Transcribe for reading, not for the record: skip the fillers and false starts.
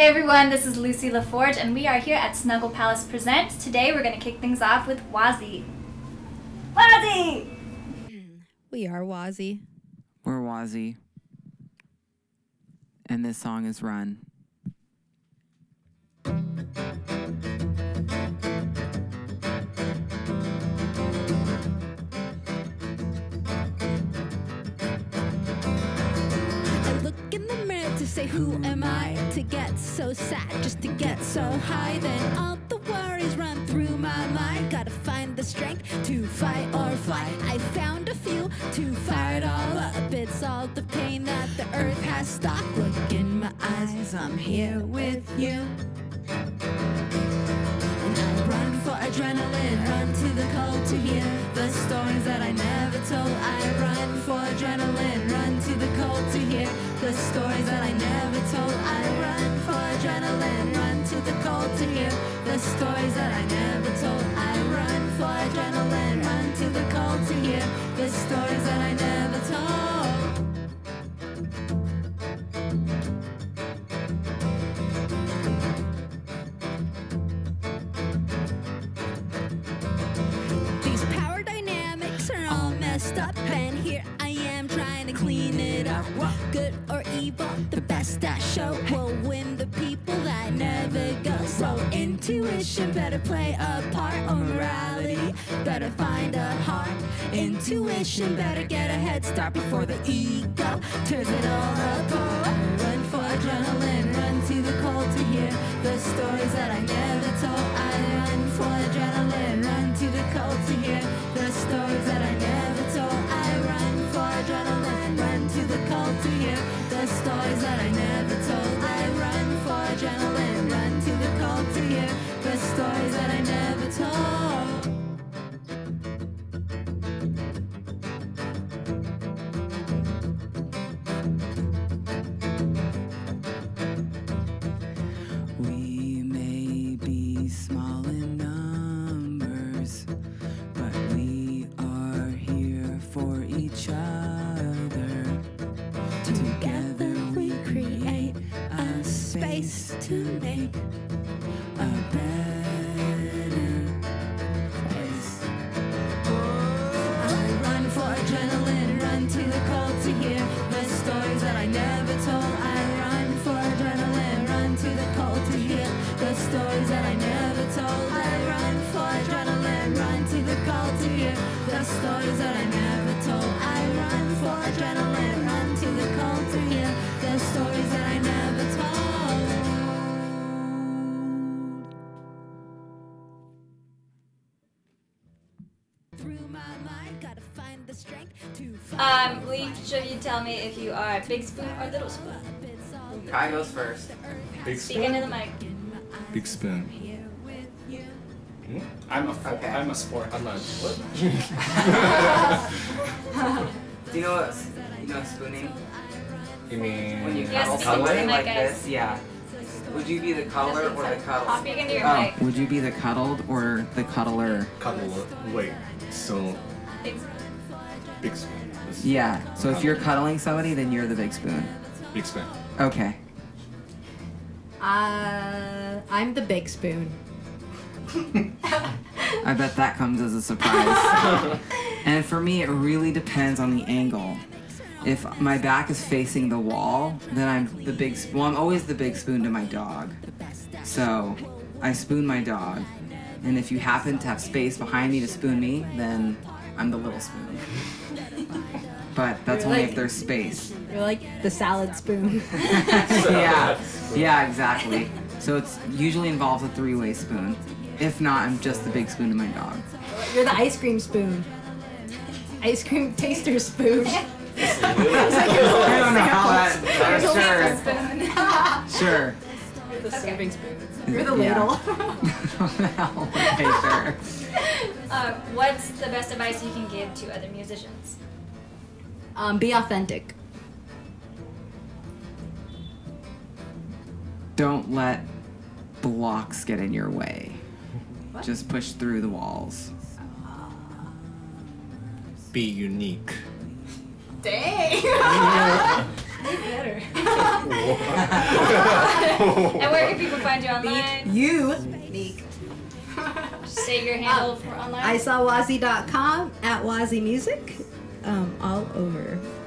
Hey everyone, this is Lucy LaForge and we are here at Snuggle Palace Presents. Today we're going to kick things off with WASI. WASI! We are WASI. We're WASI. And this song is Run. Say, who am I to get so sad, just to get so high? Then all the worries run through my mind. Gotta find the strength to fight or fly. I found a few to fire it all up. It's all the pain that the earth has stopped. Look in my eyes, I'm here with you. And I run for adrenaline, run to the cold to hear the stories that I never told. I run for adrenaline, run to the cold to hear the stories that I never told. I run for adrenaline, run to the cold to hear the stories that I never told. I run for adrenaline, run to the cold to hear the stories that I never told. These power dynamics are all messed up, and here I am trying to clean it up. Good or evil, the best I show will win the people that never go. So intuition better play a part, or morality better find a heart. Intuition better get a head start before the ego tears it all apart. Run for adrenaline, run to the cold to hear the stories that I never told. I run for adrenaline, run to the cold to hear the stories that I never told. I run for adrenaline, run to the cold to hear the stories that I never told. I run for adrenaline, run to the cold to hear the stories that I never told. We may be small in numbers, but we are here for each other. Together we create a space to make a better place. I run for adrenaline, run to the cold to hear the stories that I never told. I run for adrenaline, run to the cold to hear the stories that I never told. I run for adrenaline, run to the cold to hear the stories that I never told. I run for adrenaline, run to the cold to hear the stories that I never told. Lee, should you tell me if you are big spoon or little spoon? Kai goes first. Big spoon. Speak into the mic. Big spoon. I'm a sport. I'm not. What? Do you know what? You know spooning. You mean when you cuddle someone like this? Yeah. Would you be the cuddler or the cuddler? Speak into your mic. Would you be the cuddled or the cuddler? Cuddler. Wait. So. Big spoon. Yeah. So if you're cuddling somebody, then you're the big spoon. Big spoon. Okay. I'm the big spoon. I bet that comes as a surprise. And for me, it really depends on the angle. If my back is facing the wall, then I'm the big spoon. Well, I'm always the big spoon to my dog. So I spoon my dog. And if you happen to have space behind me to spoon me, then I'm the little spoon. But that's only if there's space. You're like the salad spoon. Yeah, exactly. So it usually involves a three-way spoon. If not, I'm just the big spoon to my dog. You're the ice cream spoon. Ice cream taster spoon. I don't know how that... Sure. You're the serving spoon. You're the ladle. Okay, sure. What's the best advice you can give to other musicians? Be authentic. Don't let blocks get in your way. What? Just push through the walls. Be unique. Dang! Be better. And where can people find you online? Beak. Say your handle for online. I saw WASI.com, @WASI Music, all over.